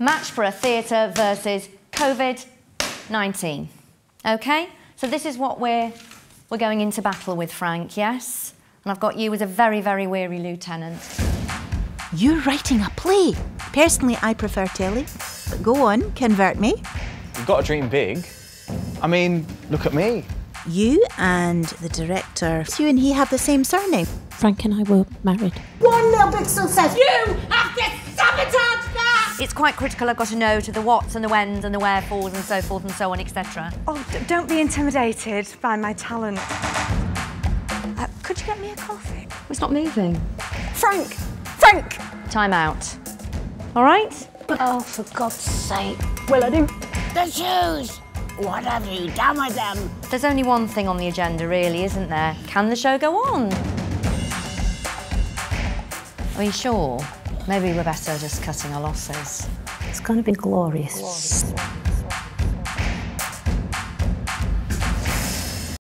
Match for a theatre versus COVID-19. Okay? So this is what we're going into battle with, Frank, yes? And I've got you as a very, very weary lieutenant. You're writing a play. Personally, I prefer telly. But go on, convert me. You've got to dream big. I mean, look at me. You and the director, you and he have the same surname. Frank and I were married. One little big success. You have to sabotage that! It's quite critical, I've got to know, to the whats and the whens and the wherefores and so forth and so on, etc. Oh, don't be intimidated by my talent. Could you get me a coffee? It's not moving. Frank! Frank! Time out. All right? Oh, for God's sake. Will I do? The shoes! What have you done with them? There's only one thing on the agenda, really, isn't there? Can the show go on? Are you sure? Maybe we're better just cutting our losses. It's going to be glorious.